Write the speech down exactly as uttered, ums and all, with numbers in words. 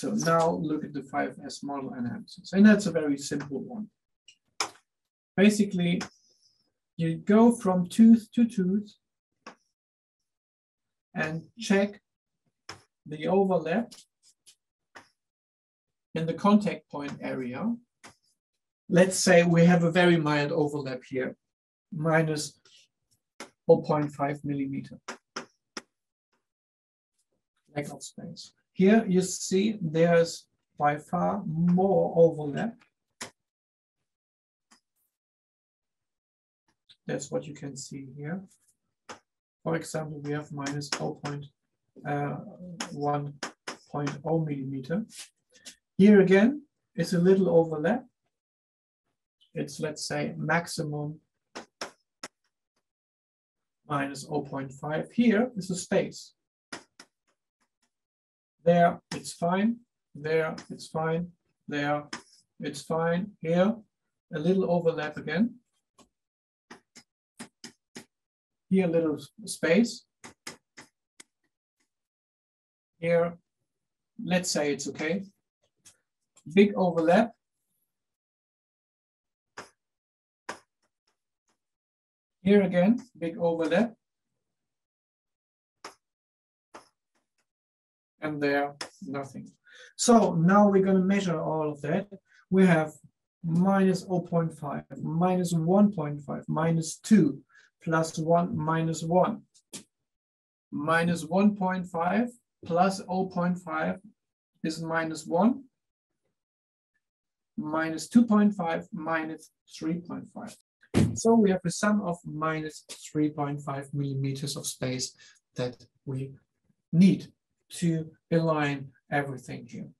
So now look at the five S model analysis, and that's a very simple one. Basically, you go from tooth to tooth and check the overlap in the contact point area. Let's say we have a very mild overlap here, minus zero point five millimeter, lack of space. Here you see there's by far more overlap. That's what you can see here. For example, we have minus zero point one millimeter. Here again, it's a little overlap. It's, let's say, maximum minus zero point five. Here is a space. There, it's fine. There, it's fine. There, it's fine. Here, a little overlap again. Here, a little space. Here, let's say it's okay. Big overlap. Here again, big overlap. And there, nothing. So now we're going to measure all of that. We have minus zero point five, minus one point five, minus two, plus one, minus one, minus one point five, plus zero point five is minus one, minus two point five, minus three point five. So we have a sum of minus three point five millimeters of space that we need to align everything here.